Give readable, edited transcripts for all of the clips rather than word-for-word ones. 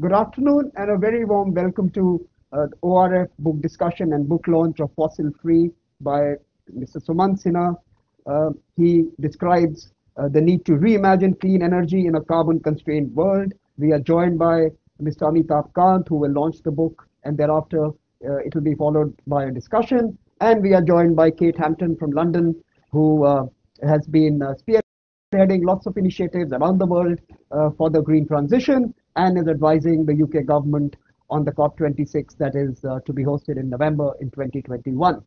Good afternoon and a very warm welcome to the ORF book discussion and book launch of Fossil Free by Mr. Sumant Sinha. He describes the need to reimagine clean energy in a carbon-constrained world. We are joined by Mr. Amitabh Kant, who will launch the book, and thereafter it will be followed by a discussion. And we are joined by Kate Hampton from London, who has been spearheading lots of initiatives around the world for the green transition, and is advising the UK government on the COP26 that is to be hosted in November in 2021.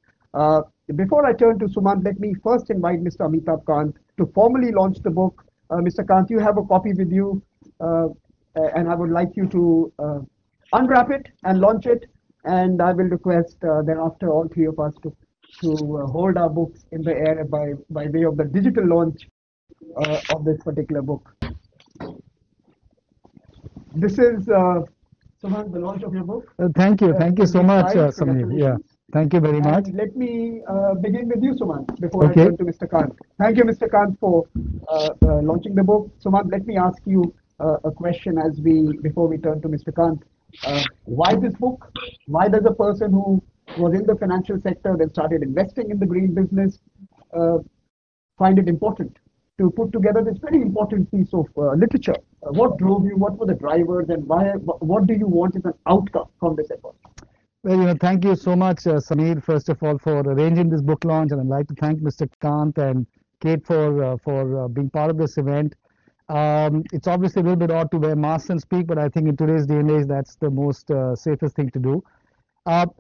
Before I turn to Sumant, let me first invite Mr. Amitabh Kant to formally launch the book. Mr. Kant, you have a copy with you, and I would like you to unwrap it and launch it, and I will request thereafter all three of us to hold our books in the air by way of the digital launch of this particular book. This is, Sumant, the launch of your book. Thank you so much, Samir. Yeah, thank you very much. Let me begin with you, Sumant, before I turn to Mr. Kant. Thank you, Mr. Kant, for launching the book. Sumant, let me ask you a question before we turn to Mr. Kant. Why this book? Why does a person who was in the financial sector then started investing in the green business find it important to put together this very important piece of literature? What drove you? What were the drivers, and why? What do you want as an outcome from this effort? Well, thank you so much, Samir, first of all, for arranging this book launch, and I'd like to thank Mr. Kant and Kate for being part of this event. It's obviously a little bit odd to wear masks and speak, but I think in today's day and age, that's the most safest thing to do.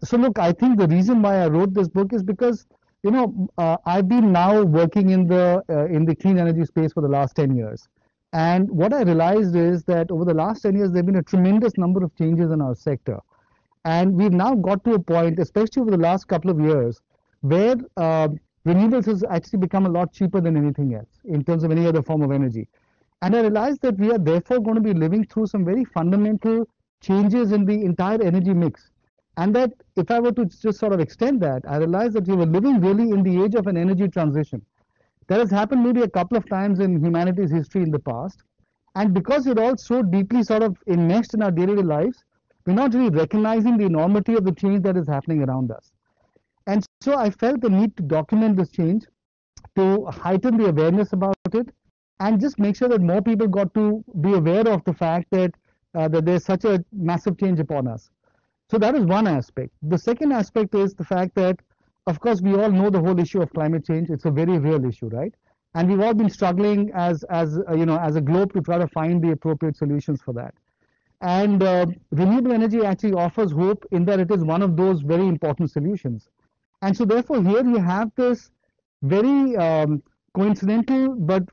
So look, I think the reason why I wrote this book is because I've been now working in the clean energy space for the last 10 years. And what I realized is that over the last 10 years, there have been a tremendous number of changes in our sector. And we've now got to a point, especially over the last couple of years, where renewables has actually become a lot cheaper than anything else in terms of any other form of energy. And I realized that we are therefore going to be living through some very fundamental changes in the entire energy mix. And that if I were to just sort of extend that, I realized that we were living really in the age of an energy transition. That has happened maybe a couple of times in humanity's history in the past. And because we're all so deeply sort of enmeshed in our daily lives, we're not really recognizing the enormity of the change that is happening around us. And so I felt the need to document this change, to heighten the awareness about it, and just make sure that more people got to be aware of the fact that, that there's such a massive change upon us. So that is one aspect. The second aspect is the fact that, of course, we all know the whole issue of climate change. It's a very real issue, right? And we've all been struggling as a globe to try to find the appropriate solutions for that. And renewable energy actually offers hope in that it is one of those very important solutions. And so therefore here you have this very coincidental but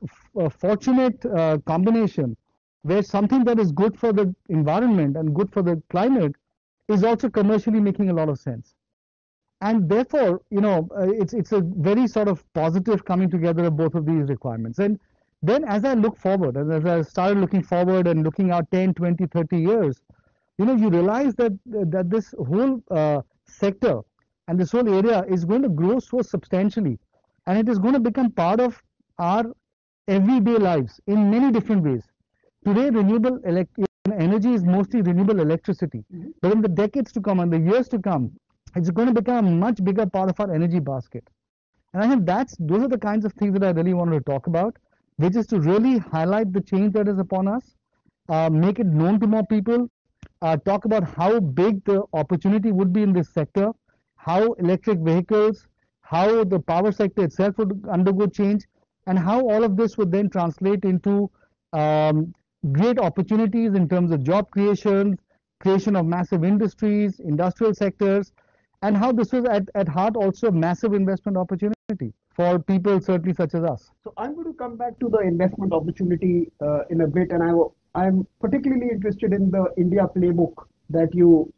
fortunate combination where something that is good for the environment and good for the climate is also commercially making a lot of sense. And therefore, it's a very sort of positive coming together of both of these requirements. And then as I look forward, and as I started looking forward and looking out 10, 20, 30 years, you realize that this whole sector and this whole area is going to grow so substantially. And it is going to become part of our everyday lives in many different ways. Today, renewable energy is mostly renewable electricity. But in the decades to come and the years to come, it's going to become a much bigger part of our energy basket. And I think those are the kinds of things that I really wanted to talk about, which is to really highlight the change that is upon us, make it known to more people, talk about how big the opportunity would be in this sector, how electric vehicles, how the power sector itself would undergo change, and how all of this would then translate into great opportunities in terms of job creation, creation of massive industries, industrial sectors, and how this was at heart also a massive investment opportunity for people certainly such as us. So I'm going to come back to the investment opportunity in a bit, and I'm particularly interested in the India playbook that you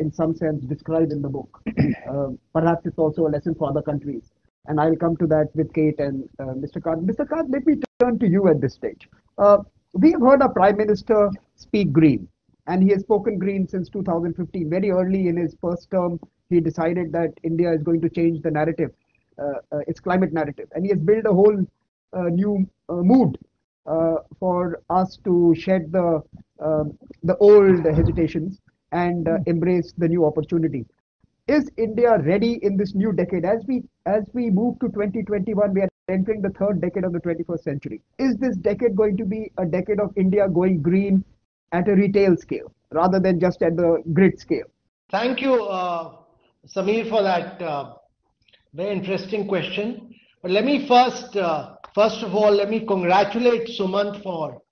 in some sense describe in the book. Perhaps it's also a lesson for other countries, and I'll come to that with Kate and Mr. Kant. Mr. Kant, let me turn to you at this stage. We've heard our Prime Minister speak green, and he has spoken green since 2015. Very early in his first term, he decided that India is going to change the narrative, its climate narrative. And he has built a whole new mood for us to shed the old hesitations and embrace the new opportunity. Is India ready in this new decade? As we move to 2021, we are entering the third decade of the 21st century. Is this decade going to be a decade of India going green at a retail scale rather than just at the grid scale? Thank you, Samir, for that very interesting question. But let me first of all congratulate Sumant for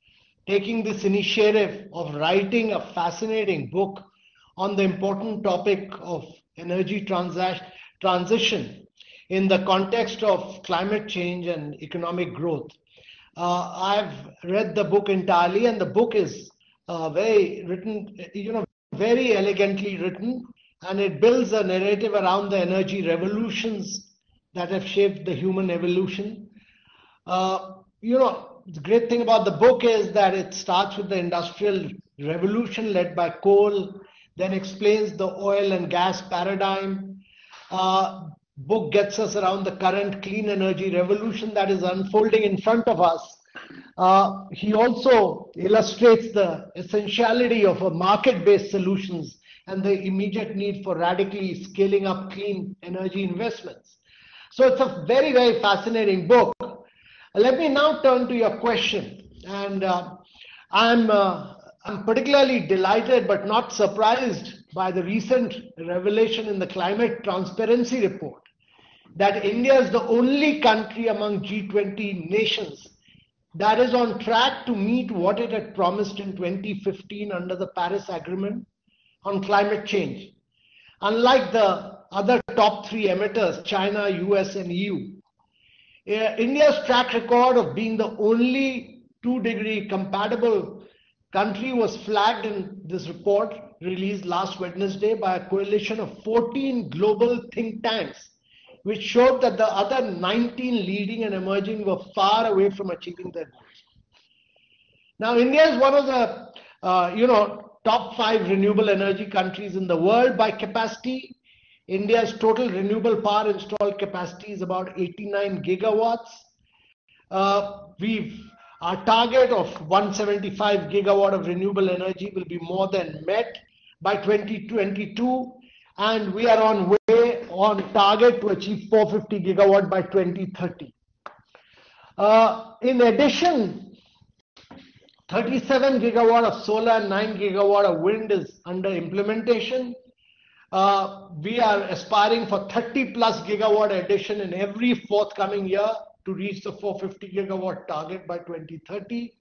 taking this initiative of writing a fascinating book on the important topic of energy transition in the context of climate change and economic growth. I've read the book entirely, and the book is very elegantly written, and it builds a narrative around the energy revolutions that have shaped the human evolution. The great thing about the book is that it starts with the Industrial Revolution led by coal, then explains the oil and gas paradigm. Book gets us around the current clean energy revolution that is unfolding in front of us. He also illustrates the essentiality of a market-based solutions and the immediate need for radically scaling up clean energy investments. So it's a very, very fascinating book. Let me now turn to your question. And I'm particularly delighted but not surprised by the recent revelation in the Climate Transparency Report that India is the only country among G20 nations that is on track to meet what it had promised in 2015 under the Paris Agreement on climate change. Unlike the other top three emitters, China, US, and EU, India's track record of being the only 2-degree compatible country was flagged in this report released last Wednesday by a coalition of 14 global think tanks, which showed that the other 19 leading and emerging were far away from achieving their goals. Now, India is one of the top 5 renewable energy countries in the world by capacity. India's total renewable power installed capacity is about 89 gigawatts. Our target of 175 gigawatt of renewable energy will be more than met by 2022, and we are on target to achieve 450 gigawatt by 2030. In addition, 37 gigawatt of solar and 9 gigawatt of wind is under implementation. We are aspiring for 30 plus gigawatt addition in every forthcoming year to reach the 450 gigawatt target by 2030.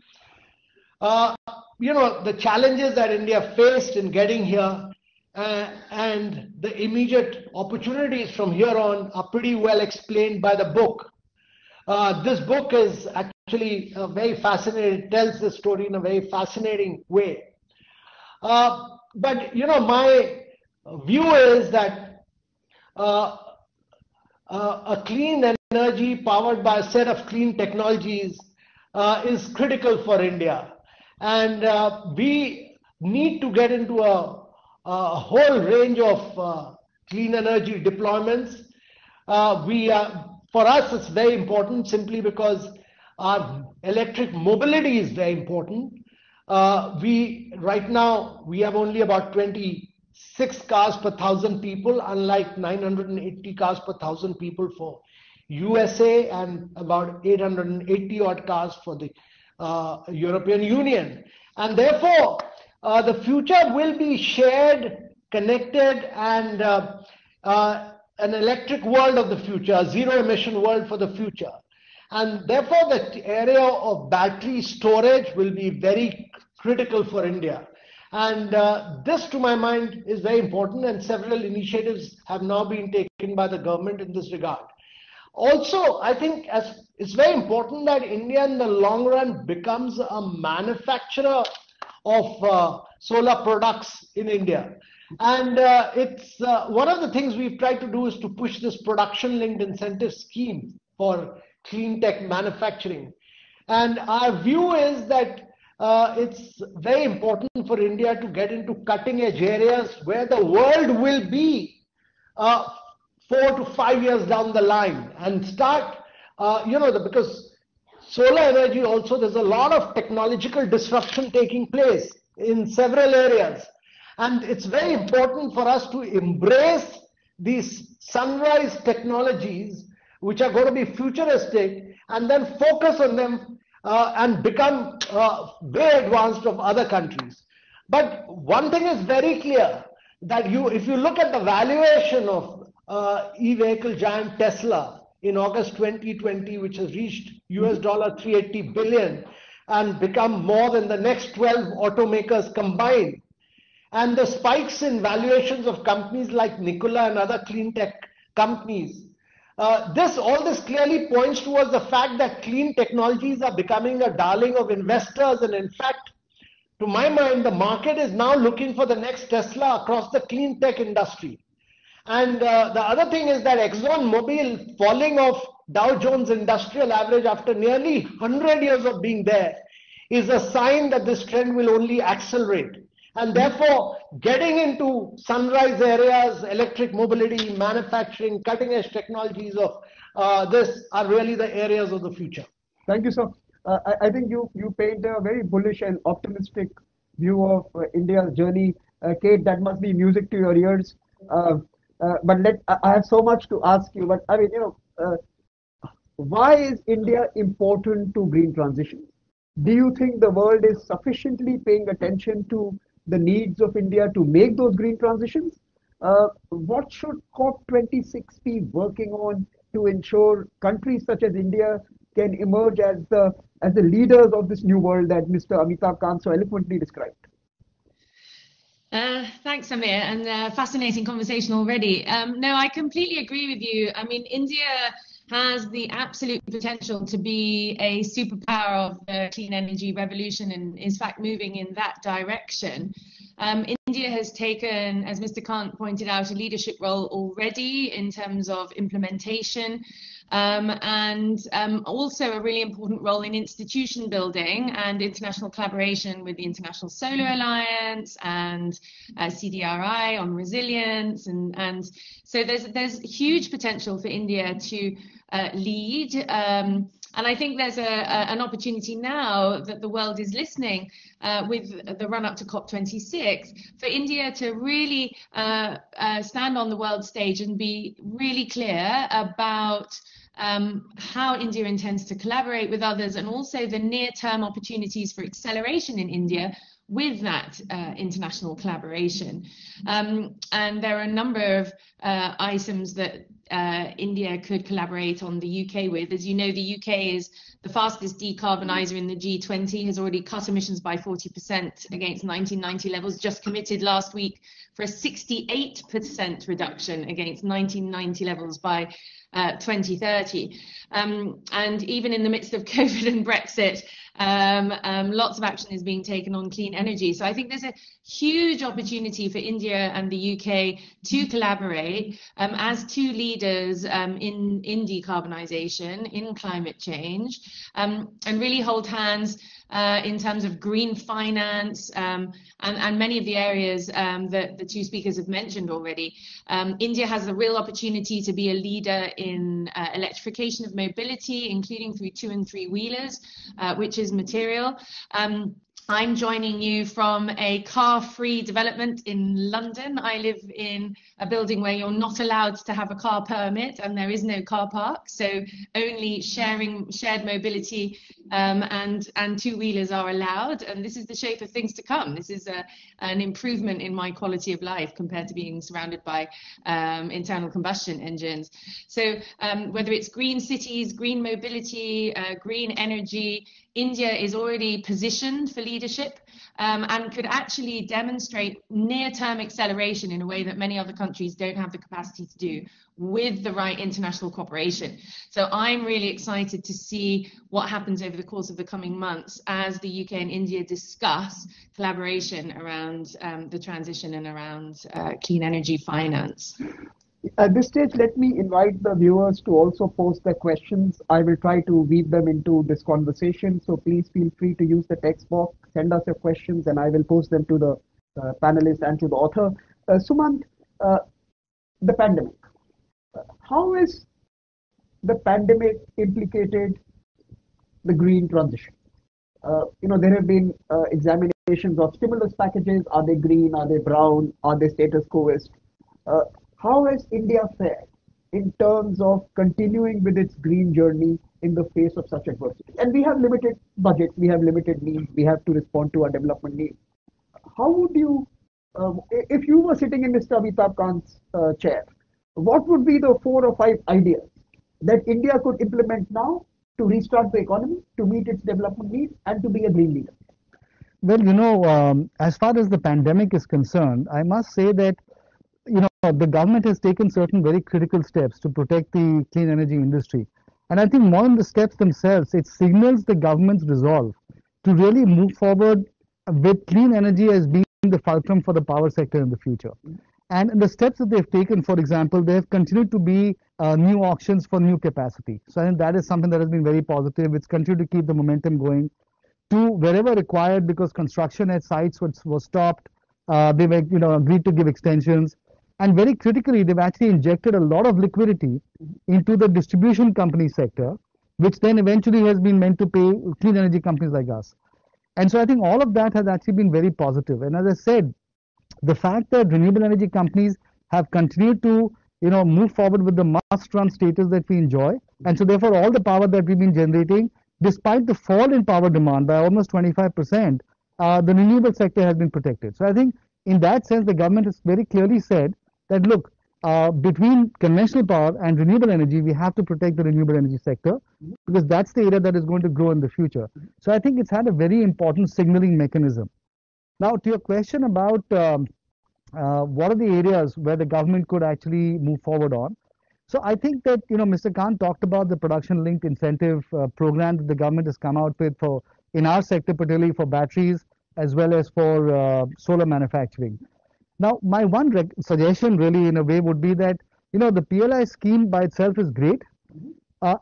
The challenges that India faced in getting here and the immediate opportunities from here on are pretty well explained by the book. This book is actually very fascinating. It tells the story in a very fascinating way. But my view is that a clean energy powered by a set of clean technologies is critical for India, and we need to get into a whole range of clean energy deployments. For us, it's very important simply because our electric mobility is very important. Right now we have only about 26 cars per 1,000 people, unlike 980 cars per 1,000 people for USA and about 880 odd cars for the European Union. And therefore, the future will be shared, connected, and an electric world of the future, a zero emission world for the future. And therefore, the area of battery storage will be very critical for India. And this, to my mind, is very important, and several initiatives have now been taken by the government in this regard. Also, I think it's very important that India in the long run becomes a manufacturer of solar products in India. And it's one of the things we've tried to do is to push this production-linked incentive scheme for clean tech manufacturing. And our view is that it's very important for India to get into cutting-edge areas where the world will be 4 to 5 years down the line, and start, because solar energy also, there's a lot of technological disruption taking place in several areas. And it's very important for us to embrace these sunrise technologies, which are going to be futuristic, and then focus on them and become way advanced of other countries. But one thing is very clear, that if you look at the valuation of e-vehicle giant Tesla in August 2020, which has reached $380 billion and become more than the next 12 automakers combined, and the spikes in valuations of companies like Nikola and other clean tech companies, all this clearly points towards the fact that clean technologies are becoming a darling of investors. And in fact, to my mind, the market is now looking for the next Tesla across the clean tech industry. And the other thing is that ExxonMobil falling off Dow Jones Industrial Average after nearly 100 years of being there is a sign that this trend will only accelerate. And therefore, getting into sunrise areas, electric mobility, manufacturing, cutting edge technologies of this are really the areas of the future. Thank you, sir. I think you paint a very bullish and optimistic view of India's journey. Kate, that must be music to your ears. But I have so much to ask you. But I mean, why is India important to green transition? Do you think the world is sufficiently paying attention to the needs of India to make those green transitions? What should COP26 be working on to ensure countries such as India can emerge as the leaders of this new world that Mr. Amitabh Kant so eloquently described? Thanks, Samir, and fascinating conversation already. No, I completely agree with you. I mean, India has the absolute potential to be a superpower of the clean energy revolution and is in fact moving in that direction. India has taken, as Mr. Kant pointed out, a leadership role already in terms of implementation, and also a really important role in institution building and international collaboration with the International Solar Alliance and CDRI on resilience, and so there's huge potential for India to lead, and I think there's an opportunity now that the world is listening with the run-up to COP26 for India to really stand on the world stage and be really clear about how India intends to collaborate with others, and also the near-term opportunities for acceleration in India with that international collaboration. And there are a number of items that India could collaborate on the UK with. As you know, the UK is the fastest decarbonizer in the G20, has already cut emissions by 40% against 1990 levels, just committed last week for a 68% reduction against 1990 levels by 2030. And even in the midst of COVID and Brexit, lots of action is being taken on clean energy. So I think there's a huge opportunity for India and the UK to collaborate as two leaders in decarbonisation, in climate change, and really hold hands in terms of green finance and many of the areas that the two speakers have mentioned already. India has a real opportunity to be a leader in electrification of mobility, including through 2- and 3-wheelers, which is material. I'm joining you from a car-free development in London. I live in a building where you're not allowed to have a car permit and there is no car park, so only shared mobility and two-wheelers are allowed. And this is the shape of things to come. This is an improvement in my quality of life compared to being surrounded by internal combustion engines. So whether it's green cities, green mobility, green energy, India is already positioned for leadership and could actually demonstrate near-term acceleration in a way that many other countries don't have the capacity to do with the right international cooperation. So I'm really excited to see what happens over the course of the coming months as the UK and India discuss collaboration around the transition and around clean energy finance. At this stage, let me invite the viewers to also post their questions. I will try to weave them into this conversation. So please feel free to use the text box, send us your questions, and I will post them to the panelists and to the author. Sumant, the pandemic. How is the pandemic implicated the green transition. There have been examinations of stimulus packages. Are they green? Are they brown? Are they status quoist? How has India fared in terms of continuing with its green journey in the face of such adversity? And we have limited budgets, we have limited needs, we have to respond to our development needs. How would you, if you were sitting in Mr. Amitabh Kant's chair, what would be the 4 or 5 ideas that India could implement now to restart the economy, to meet its development needs, and to be a green leader? Well, as far as the pandemic is concerned, I must say that the government has taken certain very critical steps to protect the clean energy industry. And I think more than the steps themselves, it signals the government's resolve to really move forward with clean energy as being the fulcrum for the power sector in the future. And the steps that they've taken, for example, they have continued to be new auctions for new capacity. So I think that is something that has been very positive. It's continued to keep the momentum going to wherever required, because construction at sites was stopped. They were, agreed to give extensions. And very critically, they've actually injected a lot of liquidity into the distribution company sector, which then eventually has been meant to pay clean energy companies like us. And so I think all of that has actually been very positive. And as I said, the fact that renewable energy companies have continued to, move forward with the must-run status that we enjoy. And so therefore, all the power that we've been generating, despite the fall in power demand by almost 25%, the renewable sector has been protected. So I think in that sense, the government has very clearly said that, look, between conventional power and renewable energy, we have to protect the renewable energy sector, because that's the area that is going to grow in the future. So I think it's had a very important signaling mechanism. Now, to your question about what are the areas where the government could actually move forward on. So I think that, Mr. Kant talked about the production-linked incentive program that the government has come out with for, in our sector, particularly for batteries, as well as for solar manufacturing. Now, my one suggestion really in a way would be that, the PLI scheme by itself is great.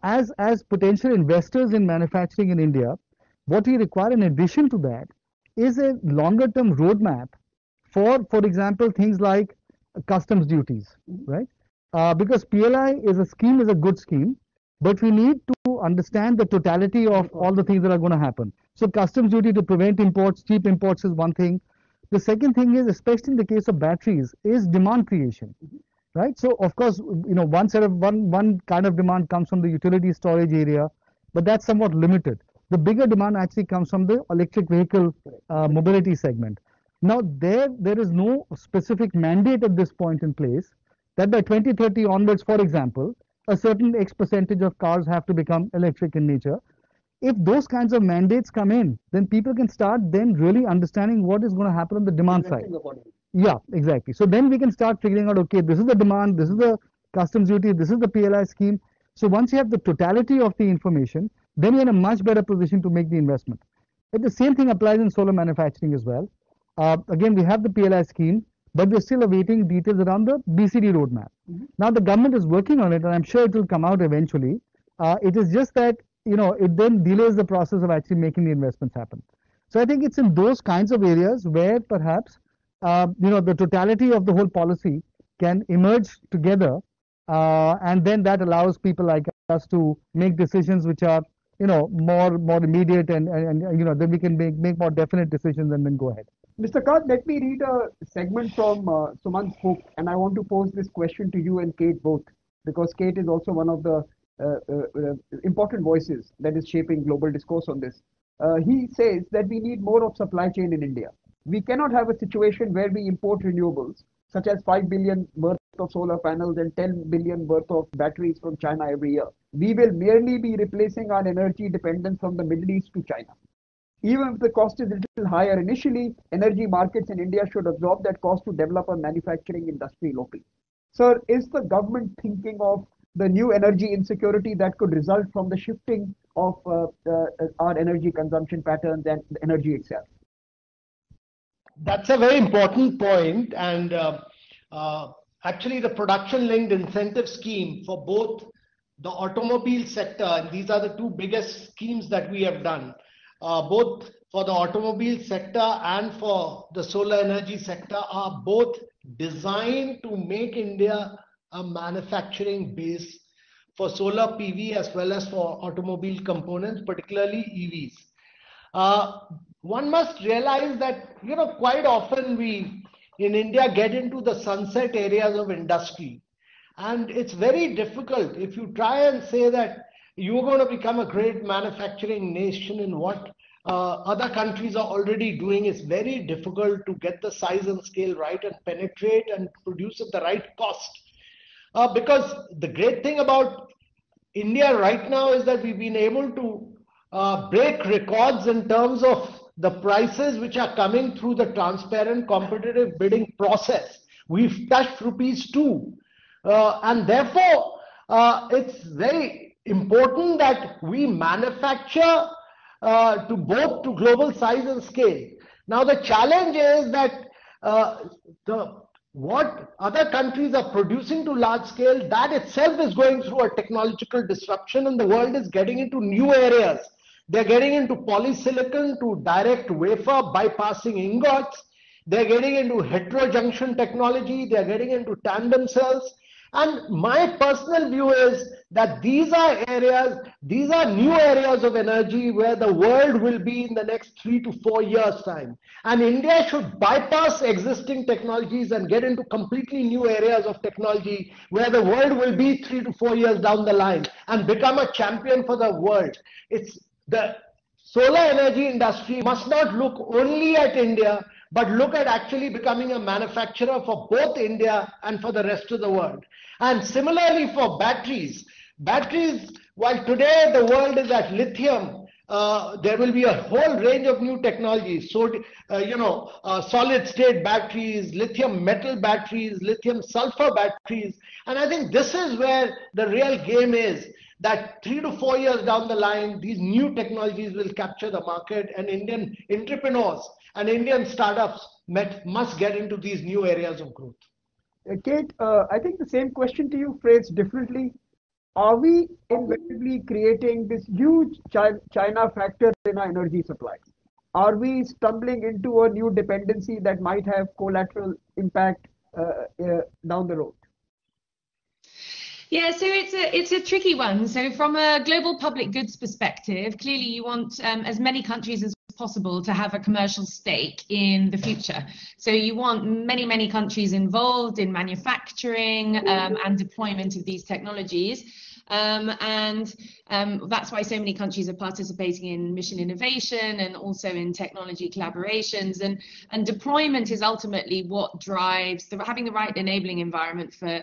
As potential investors in manufacturing in India, what we require in addition to that is a longer term roadmap for example, things like customs duties, right? Because PLI is a good scheme, but we need to understand the totality of all the things that are going to happen. So customs duty to prevent imports, cheap imports is one thing. The second thing is, especially in the case of batteries, is demand creation, right? So of course, one kind of demand comes from the utility storage area, but that's somewhat limited. The bigger demand actually comes from the electric vehicle mobility segment. Now, there is no specific mandate at this point in place that by 2030 onwards, for example, a certain X% of cars have to become electric in nature. If those kinds of mandates come in, then people can start then really understanding what is going to happen on the demand side. Yeah, exactly. So then we can start figuring out, okay, this is the demand, this is the customs duty, this is the PLI scheme. So once you have the totality of the information, then you're in a much better position to make the investment. But the same thing applies in solar manufacturing as well. Again, we have the PLI scheme, but we're still awaiting details around the BCD roadmap. Now, the government is working on it, and I'm sure it will come out eventually. It is just that it then delays the process of actually making the investments happen. So I think it's in those kinds of areas where perhaps, the totality of the whole policy can emerge together, and then that allows people like us to make decisions which are, more immediate, and then we can make more definite decisions and then go ahead. Mr. Kant, let me read a segment from Sumant's book, and I want to pose this question to you and Kate both, because Kate is also one of the important voices that is shaping global discourse on this. He says that we need more of supply chain in India. We cannot have a situation where we import renewables, such as 5 billion worth of solar panels and 10 billion worth of batteries from China every year. We will merely be replacing our energy dependence from the Middle East to China. Even if the cost is a little higher initially, energy markets in India should absorb that cost to develop a manufacturing industry locally. Sir, is the government thinking of the new energy insecurity that could result from the shifting of our energy consumption patterns and the energy itself? That's a very important point. And actually, the production-linked incentive scheme for both the automobile sector, and these are the two biggest schemes that we have done, both for the automobile sector and for the solar energy sector, are both designed to make India a manufacturing base for solar PV as well as for automobile components, particularly EVs. One must realize that, you know, quite often we in India get into the sunset areas of industry. And it's very difficult if you try and say that you're going to become a great manufacturing nation in what other countries are already doing. It's very difficult to get the size and scale right and penetrate and produce at the right cost. Because the great thing about India right now is that we've been able to break records in terms of the prices which are coming through the transparent competitive bidding process. We've touched ₹2. And therefore, it's very important that we manufacture to both to global size and scale. Now, the challenge is that what other countries are producing to large scale, that itself is going through a technological disruption, and the world is getting into new areas. They're getting into polysilicon to direct wafer bypassing ingots. They're getting into heterojunction technology. They're getting into tandem cells. And my personal view is that these are new areas of energy where the world will be in the next 3 to 4 years' time. And India should bypass existing technologies and get into completely new areas of technology where the world will be 3 to 4 years down the line and become a champion for the world. It's the solar energy industry must not look only at India, but look at actually becoming a manufacturer for both India and for the rest of the world. And similarly for batteries. Batteries, while today the world is at lithium, there will be a whole range of new technologies. So, solid state batteries, lithium metal batteries, lithium sulfur batteries. And I think this is where the real game is, that 3 to 4 years down the line, these new technologies will capture the market, and Indian entrepreneurs and Indian startups must get into these new areas of growth. Kate, I think the same question to you, phrased differently. Are we inevitably creating this huge China factor in our energy supply? Are we stumbling into a new dependency that might have collateral impact down the road? Yeah, so it's a tricky one. So from a global public goods perspective, clearly you want as many countries as possible to have a commercial stake in the future. So you want many countries involved in manufacturing and deployment of these technologies. That's why so many countries are participating in mission innovation and also in technology collaborations, and deployment is ultimately what drives having the right enabling environment for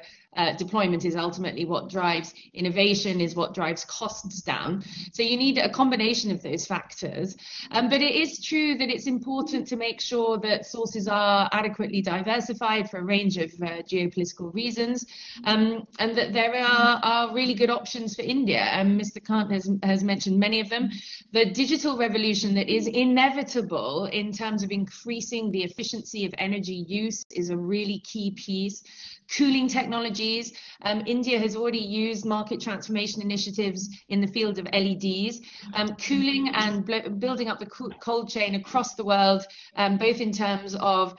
deployment is ultimately what drives innovation, is what drives costs down. So you need a combination of those factors, but it is true that it's important to make sure that sources are adequately diversified for a range of geopolitical reasons, and that there are really good options for India, and Mr. Kant has mentioned many of them. The digital revolution that is inevitable in terms of increasing the efficiency of energy use is a really key piece. Cooling technologies. India has already used market transformation initiatives in the field of LEDs. Cooling and building up the cold chain across the world, both in terms of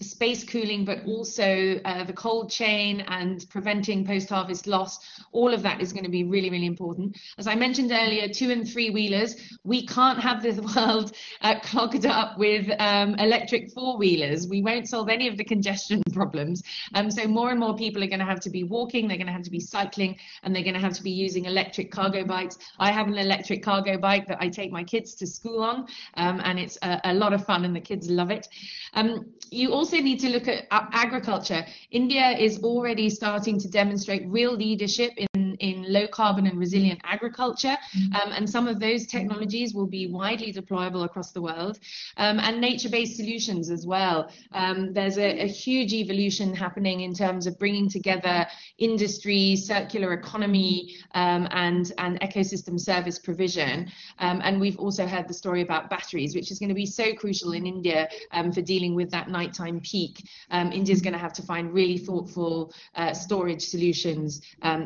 space cooling, but also the cold chain and preventing post-harvest loss. All of that is going to be really important. As I mentioned earlier, 2- and 3-wheelers. We can't have the world clogged up with electric 4-wheelers. We won't solve any of the congestion problems. So more and more people are going to have to be walking, they're going to have to be cycling, and they're going to have to be using electric cargo bikes. I have an electric cargo bike that I take my kids to school on, and it's a lot of fun and the kids love it. You also need to look at agriculture. India is already starting to demonstrate real leadership in low carbon and resilient agriculture, and some of those technologies will be widely deployable across the world, and nature-based solutions as well. There's a huge evolution happening in terms of bringing together industry, circular economy, and ecosystem service provision, and we've also heard the story about batteries, which is going to be so crucial in India for dealing with that nighttime peak. India's going to have to find really thoughtful storage solutions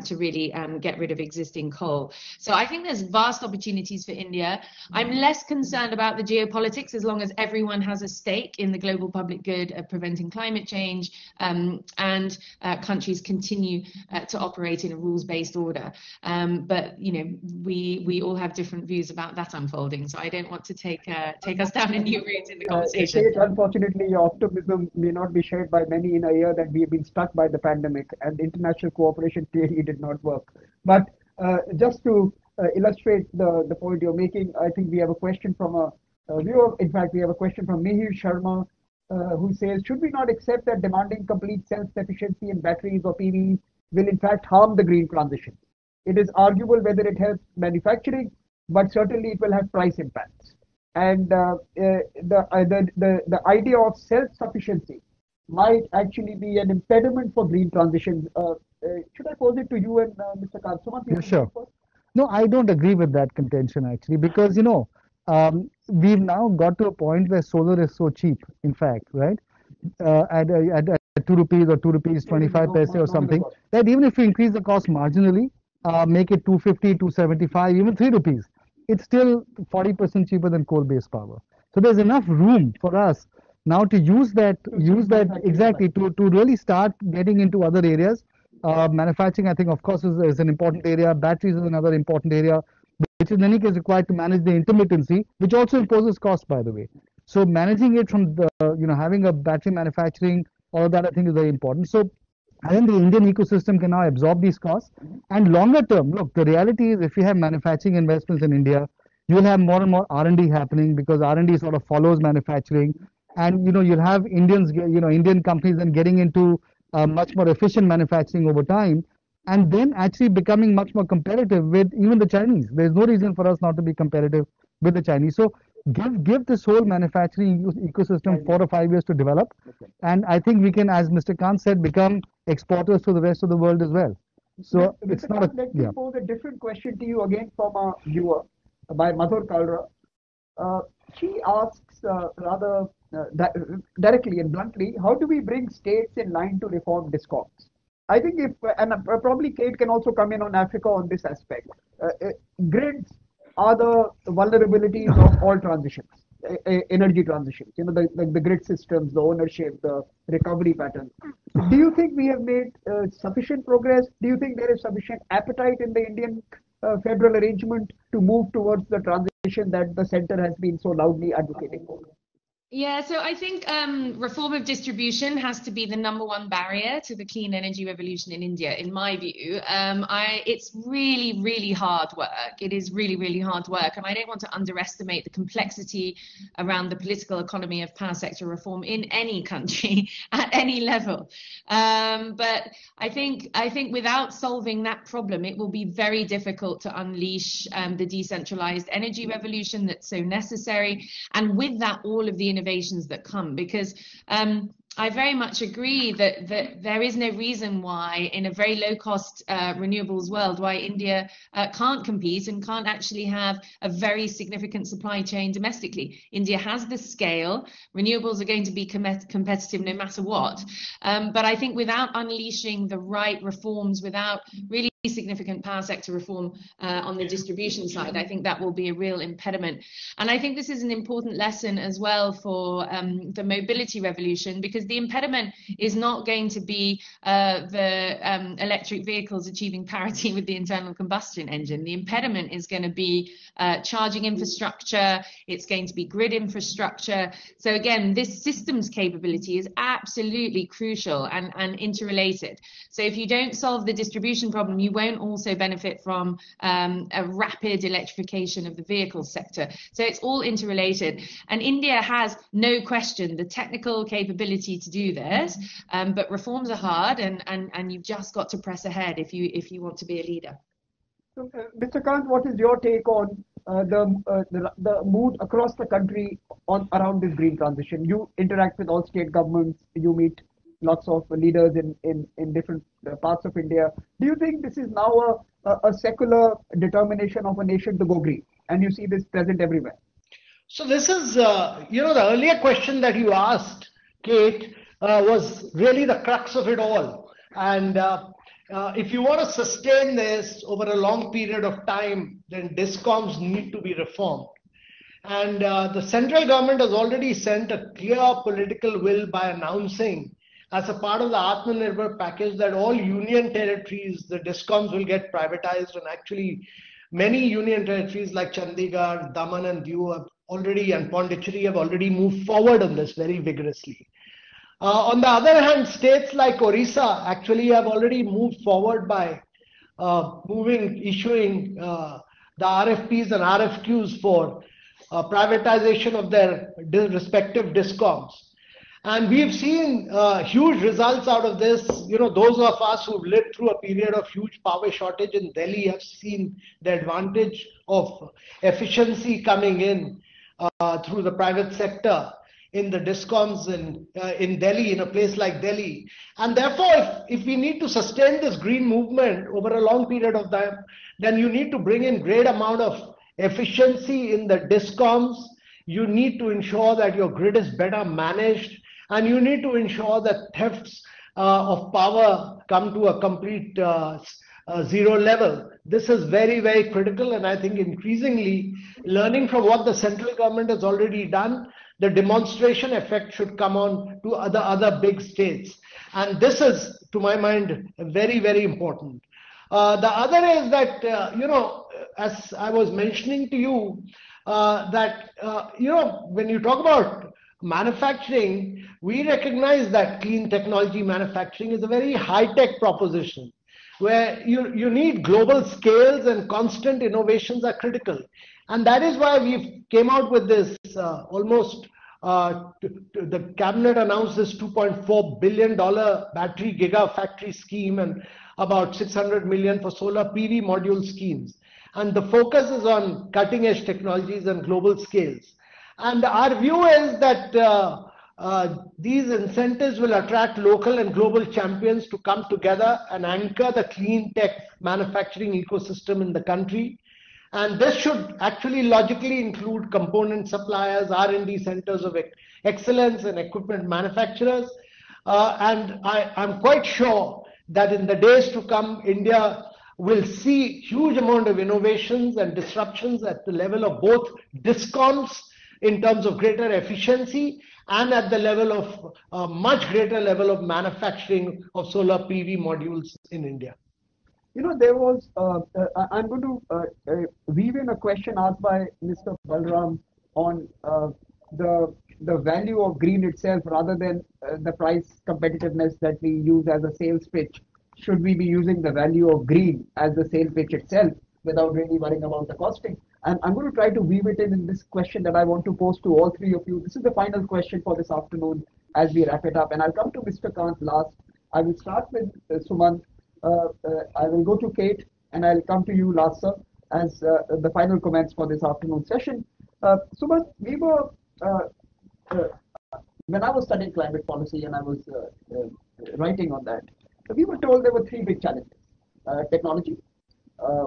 to really get rid of existing coal. So I think there's vast opportunities for India. I'm less concerned about the geopolitics as long as everyone has a stake in the global public good of preventing climate change and countries continue to operate in a rules-based order. But you know, we all have different views about that unfolding. So I don't want to take us down a new route in the conversation. Unfortunately, your optimism may not be shared by many in a year that we have been stuck by the pandemic and international cooperation clearly did not work. But just to illustrate the point you're making, I think we have a question from a viewer. In fact, we have a question from Mihir Sharma, who says, should we not accept that demanding complete self-sufficiency in batteries or PV will in fact harm the green transition? It is arguable whether it helps manufacturing, but certainly it will have price impacts. And the idea of self-sufficiency might actually be an impediment for green transition. Should I pose it to you and Mr. Kant? Yeah, sure. No, I don't agree with that contention actually, because you know, we've now got to a point where solar is so cheap, in fact, right? At 2 rupees or 2 rupees 25 paise or something, that even if you increase the cost marginally, make it 250, 275, even 3 rupees, it's still 40% cheaper than coal-based power. So there's enough room for us now to use that to really start getting into other areas. Manufacturing, I think, of course, is an important area. Batteries is another important area, which in any case required to manage the intermittency, which also imposes cost, by the way. So managing it from the, you know, having a battery manufacturing, all of that I think is very important. So I think the Indian ecosystem can now absorb these costs. And longer term, look, the reality is if you have manufacturing investments in India, you'll have more and more R&D happening because R&D sort of follows manufacturing. And, you know, you'll have Indians, you know, Indian companies then getting into much more efficient manufacturing over time and then actually becoming much more competitive with even the Chinese. There's no reason for us not to be competitive with the Chinese. So give this whole manufacturing ecosystem 4 or 5 years to develop. And I think we can, as Mr. Kant said, become exporters to the rest of the world as well. So Mr. It's Kant, not a, let me pose a different question to you again from a viewer by Madhur Kalra. She asks rather directly and bluntly, how do we bring states in line to reform DISCOMs? I think if, and probably Kate can also come in on Africa on this aspect. Grids are the vulnerabilities of all transitions, energy transitions, you know, the grid systems, the ownership, the recovery pattern. Do you think we have made sufficient progress? Do you think there is sufficient appetite in the Indian federal arrangement to move towards the transition that the center has been so loudly advocating for? Yeah, so I think reform of distribution has to be the #1 barrier to the clean energy revolution in India, in my view. It's really, really hard work. It is really, really hard work. And I don't want to underestimate the complexity around the political economy of power sector reform in any country at any level. But I think without solving that problem, it will be very difficult to unleash the decentralized energy revolution that's so necessary. And with that, all of the innovations that come, because I very much agree that there is no reason why in a very low-cost renewables world why India can't compete and can't actually have a very significant supply chain domestically. India has the scale. Renewables are going to be competitive no matter what. But I think without unleashing the right reforms, without really significant power sector reform on the distribution side, I think that will be a real impediment. And I think this is an important lesson as well for the mobility revolution, because the impediment is not going to be the electric vehicles achieving parity with the internal combustion engine. The impediment is going to be charging infrastructure. It's going to be grid infrastructure. So again, this systems capability is absolutely crucial and interrelated. So if you don't solve the distribution problem, you won't also benefit from a rapid electrification of the vehicle sector. So it's all interrelated. And India has, no question, the technical capability to do this, but reforms are hard and you've just got to press ahead if you want to be a leader. So, Mr. Kant, what is your take on the mood across the country around this green transition? You interact with all state governments, you meet lots of leaders in different parts of India. Do you think this is now a secular determination of a nation to go green? And you see this present everywhere. So this is, you know, the earlier question that you asked, Kate, was really the crux of it all. And If you want to sustain this over a long period of time, then DISCOMs need to be reformed. And the central government has already sent a clear political will by announcing, as a part of the Atmanirbhar package, that all union territories, the DISCOMs will get privatized. And actually, many union territories like Chandigarh, Daman and Diu have already, and Pondicherry have already moved forward on this very vigorously. On the other hand, states like Orissa actually have already moved forward by issuing the RFPs and RFQs for privatization of their respective DISCOMs. And we've seen huge results out of this. You know, those of us who've lived through a period of huge power shortage in Delhi have seen the advantage of efficiency coming in through the private sector in the DISCOMs in Delhi, in a place like Delhi. And therefore, if we need to sustain this green movement over a long period of time, then you need to bring in great amount of efficiency in the DISCOMs. You need to ensure that your grid is better managed, and you need to ensure that thefts of power come to a complete zero level. This is very, very critical, and I think increasingly, learning from what the central government has already done, the demonstration effect should come on to other big states. And this is, to my mind, very, very important. The other is that, you know, as I was mentioning to you, that, you know, when you talk about manufacturing, we recognize that clean technology manufacturing is a very high-tech proposition, where you need global scales and constant innovations are critical. And that is why we came out with this the cabinet announced this $2.4 billion battery gigafactory scheme and about 600 million for solar PV module schemes. And the focus is on cutting edge technologies and global scales. And our view is that these incentives will attract local and global champions to come together and anchor the clean tech manufacturing ecosystem in the country. And this should actually logically include component suppliers, R&D centers of excellence and equipment manufacturers. And I'm quite sure that in the days to come, India will see huge amount of innovations and disruptions at the level of both DISCOMs in terms of greater efficiency and at the level of much greater level of manufacturing of solar PV modules in India. You know, there was, I'm going to weave in a question asked by Mr. Balram on the value of green itself rather than the price competitiveness that we use as a sales pitch. Should we be using the value of green as the sales pitch itself without really worrying about the costing? And I'm going to try to weave it in this question that I want to pose to all three of you. This is the final question for this afternoon as we wrap it up. And I'll come to Mr. Kant last. I will start with Sumant. I will go to Kate and I'll come to you last, sir, as the final comments for this afternoon session. Sumant, we were, when I was studying climate policy and I was writing on that, we were told there were three big challenges, technology,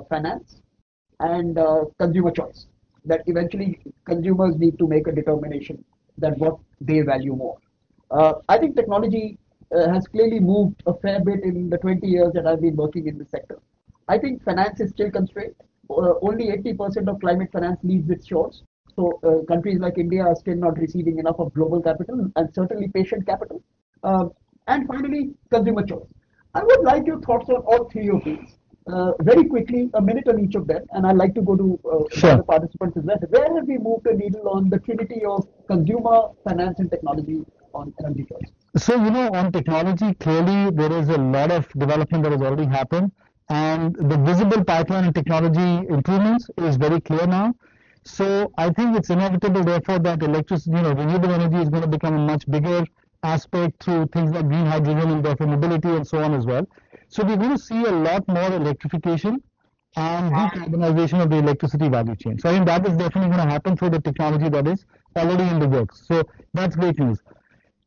finance, and consumer choice, that eventually consumers need to make a determination that what they value more. I think technology has clearly moved a fair bit in the 20 years that I've been working in the sector. I think finance is still constrained. Only 80% of climate finance leaves its shores. So countries like India are still not receiving enough of global capital and certainly patient capital. And finally, consumer choice. I would like your thoughts on all three of these. Very quickly, a minute on each of them, and I'd like to go to the participants as well. Where have we moved the needle on the trinity of consumer, finance, and technology on energy choice? So, you know, on technology, clearly there is a lot of development that has already happened, and the visible pipeline in technology improvements is very clear now. So I think it's inevitable, therefore, that electricity, you know, renewable energy is going to become a much bigger aspect through things like green hydrogen and therefore mobility and so on as well. So we're going to see a lot more electrification and decarbonization of the electricity value chain. So I think that is definitely going to happen through the technology that is already in the works. So that's great news.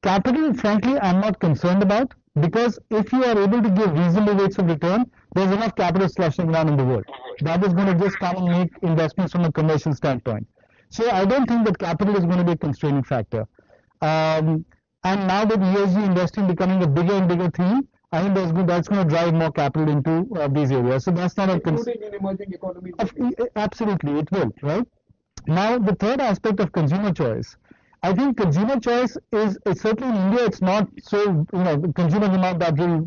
Capital, frankly, I'm not concerned about, because if you are able to give reasonable rates of return, there's enough capital slushing around in the world. That is going to just come and make investments from a commercial standpoint. So I don't think that capital is going to be a constraining factor. And now with ESG investing becoming a bigger and bigger theme, I think that's going to drive more capital into these areas. So that's not a concern. Including in emerging economies. Absolutely, it will, right? Now, the third aspect of consumer choice. I think consumer choice is, certainly in India, it's not so, consumer demand that will,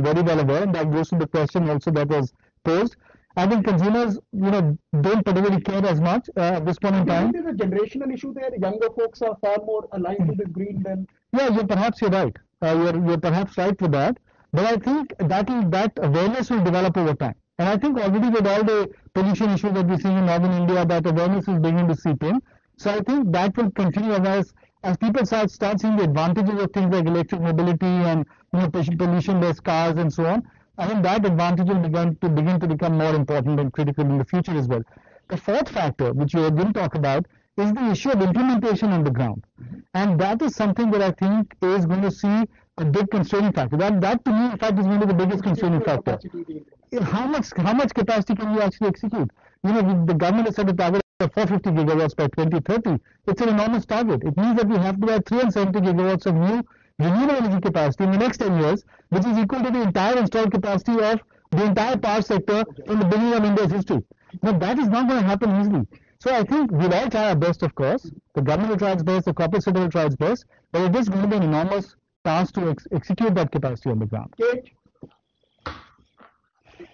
very well aware, and that goes to the question also that was posed. I think consumers, don't particularly care as much at this point in time. There's a generational issue there. Younger folks are far more aligned to the green than... Yeah, you're right. You're perhaps right with that. But I think that awareness will develop over time. And I think already with all the pollution issues that we're seeing in northern India, that awareness is beginning to seep in. So I think that will continue as people start seeing the advantages of things like electric mobility and pollution-based cars and so on. I think that advantage will begin to become more important and critical in the future as well. The fourth factor, which you didn't talk about, is the issue of implementation on the ground. And that is something that I think is going to see a big constraining factor. That to me, in fact, is one of the biggest constraining factor. How much capacity can you actually execute? The government has set a target of 450 gigawatts by 2030. It's an enormous target. It means that we have to add 370 gigawatts of new renewable energy capacity in the next 10 years, which is equal to the entire installed capacity of the entire power sector from the beginning of India's history. Now, that is not going to happen easily. So I think we'll all try our best, of course. The government will try its best, the corporate sector will try its best, but it is going to be an enormous task to execute that capacity on the ground. Kate,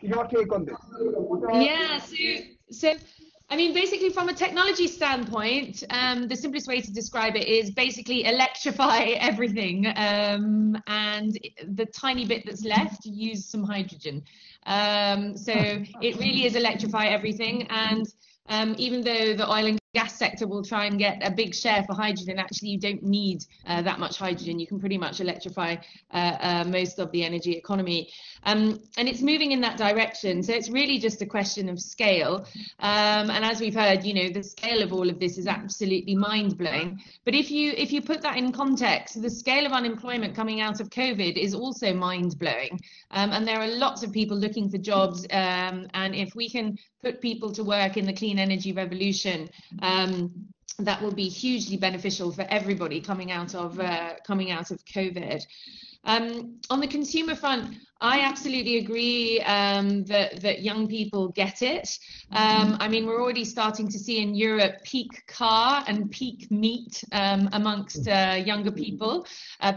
your take on this? Yeah, so I mean, basically from a technology standpoint, the simplest way to describe it is basically electrify everything, and the tiny bit that's left, use some hydrogen. So it really is electrify everything. And even though the oil and gas sector will try and get a big share for hydrogen, actually you don't need that much hydrogen. You can pretty much electrify most of the energy economy. And it's moving in that direction. So it's really just a question of scale. And as we've heard, the scale of all of this is absolutely mind-blowing. But if you put that in context, the scale of unemployment coming out of COVID is also mind-blowing. And there are lots of people looking for jobs. And if we can put people to work in the clean energy revolution, that will be hugely beneficial for everybody coming out of COVID. On the consumer front, I absolutely agree that young people get it. I mean, we're already starting to see in Europe peak car and peak meat amongst younger people.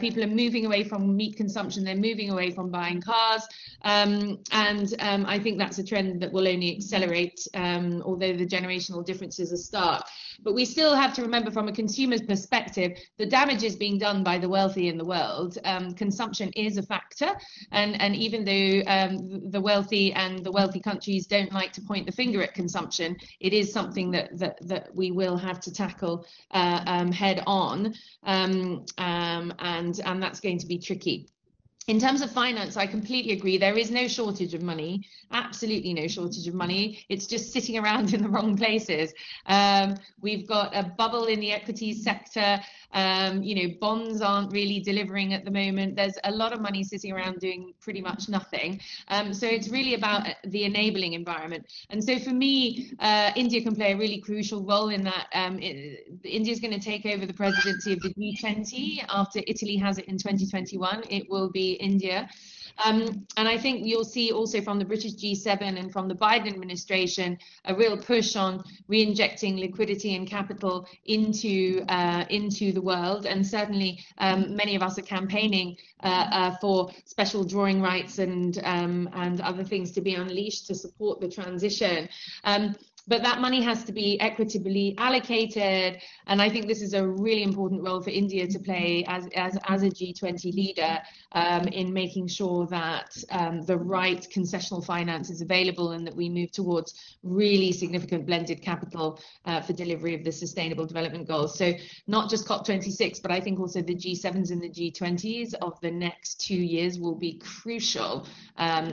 People are moving away from meat consumption. They're moving away from buying cars. And I think that's a trend that will only accelerate, although the generational differences are stark. But we still have to remember from a consumer's perspective, the damage is being done by the wealthy in the world. Consumption is a factor. And even though the wealthy countries don't like to point the finger at consumption, it is something that we will have to tackle head on, and that's going to be tricky. In terms of finance, I completely agree. There is no shortage of money, absolutely no shortage of money. It's just sitting around in the wrong places. We've got a bubble in the equities sector. Bonds aren't really delivering at the moment. There's a lot of money sitting around doing pretty much nothing. So it's really about the enabling environment. And so for me, India can play a really crucial role in that. India is going to take over the presidency of the G20 after Italy has it in 2021. It will be India. And I think you'll see also from the British G7 and from the Biden administration a real push on re-injecting liquidity and capital into the world. And certainly many of us are campaigning for special drawing rights and other things to be unleashed to support the transition. But that money has to be equitably allocated, and I think this is a really important role for India to play as a G20 leader in making sure that the right concessional finance is available and that we move towards really significant blended capital for delivery of the Sustainable Development Goals. So not just COP26, but I think also the G7s and the G20s of the next 2 years will be crucial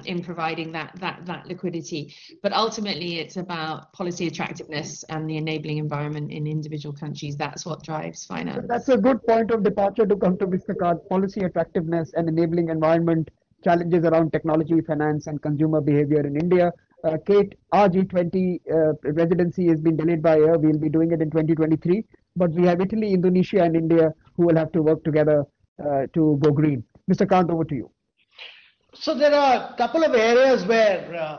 in providing that liquidity. But ultimately, it's about policy attractiveness and the enabling environment in individual countries. That's what drives finance. That's a good point of departure to come to, Mr. Kant. Policy attractiveness and enabling environment challenges around technology, finance, and consumer behavior in India. Kate, our G20 presidency has been delayed by a year. We'll be doing it in 2023, but we have Italy, Indonesia, and India who will have to work together to go green. Mr. Kant, over to you. So there are a couple of areas where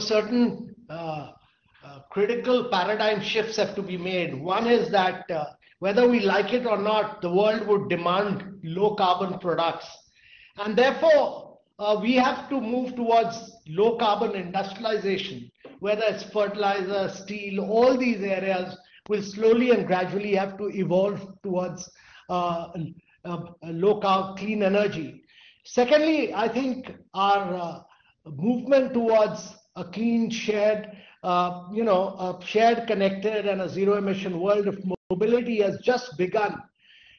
certain critical paradigm shifts have to be made. One is that whether we like it or not, the world would demand low carbon products, and therefore we have to move towards low carbon industrialization, whether it's fertilizer, steel, all these areas will slowly and gradually have to evolve towards low carbon, clean energy. Secondly, I think our movement towards a clean, shared, a shared, connected, and a zero-emission world of mobility has just begun.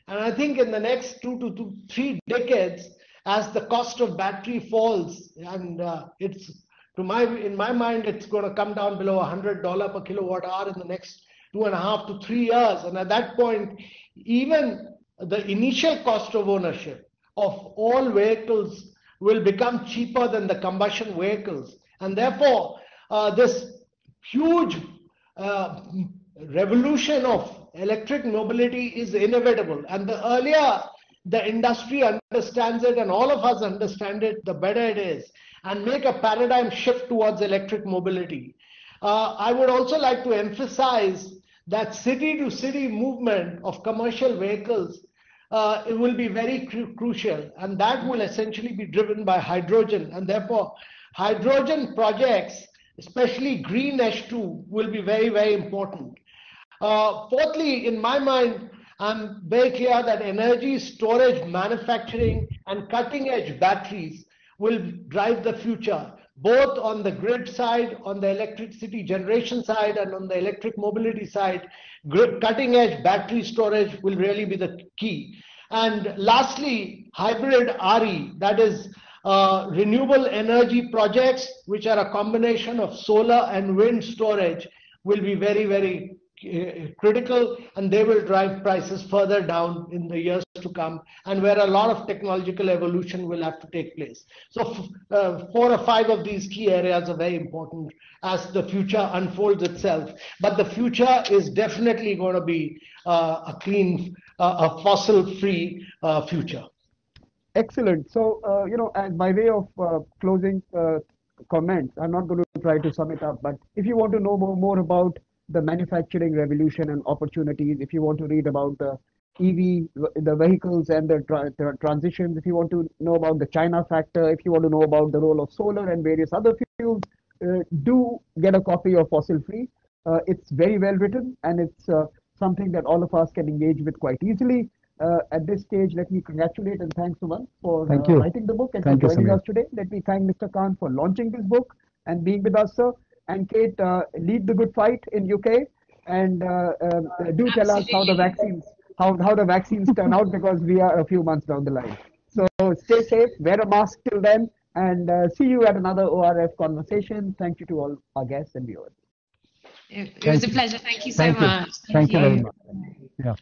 And I think in the next 2 to 3 decades, as the cost of battery falls, and in my mind, it's going to come down below $100 per kilowatt hour in the next 2.5 to 3 years. And at that point, even the initial cost of ownership of all vehicles will become cheaper than the combustion vehicles. And therefore, this huge revolution of electric mobility is inevitable. And the earlier the industry understands it and all of us understand it, the better it is, and make a paradigm shift towards electric mobility. I would also like to emphasize that city-to-city movement of commercial vehicles it will be very crucial, and that will essentially be driven by hydrogen, and therefore hydrogen projects, especially green H2, will be very, very important. Fourthly, in my mind, I'm very clear that energy storage, manufacturing, and cutting-edge batteries will drive the future, both on the grid side, on the electricity generation side, and on the electric mobility side. Cutting-edge battery storage will really be the key. And lastly, hybrid RE, that is renewable energy projects, which are a combination of solar and wind storage, will be very, very critical, and they will drive prices further down in the years to come, and where a lot of technological evolution will have to take place. So 4 or 5 of these key areas are very important as the future unfolds itself. But the future is definitely going to be a clean, a fossil-free future. Excellent. So, and by way of closing comments, I'm not going to try to sum it up, but if you want to know more about the manufacturing revolution and opportunities, if you want to read about the EV, the vehicles and the transitions, if you want to know about the China factor, if you want to know about the role of solar and various other fuels, do get a copy of Fossil Free. It's very well written, and it's something that all of us can engage with quite easily. At this stage, let me congratulate and thank Sumant for writing the book and for joining us today. Let me thank Mr. Kant for launching this book and being with us, sir. And Kate, lead the good fight in UK, and do tell us how the vaccines turn out, because we are a few months down the line. So stay safe, wear a mask till then, and see you at another ORF conversation. Thank you to all our guests and viewers. It was a pleasure. Thank you so much. Thank you very much. Yeah.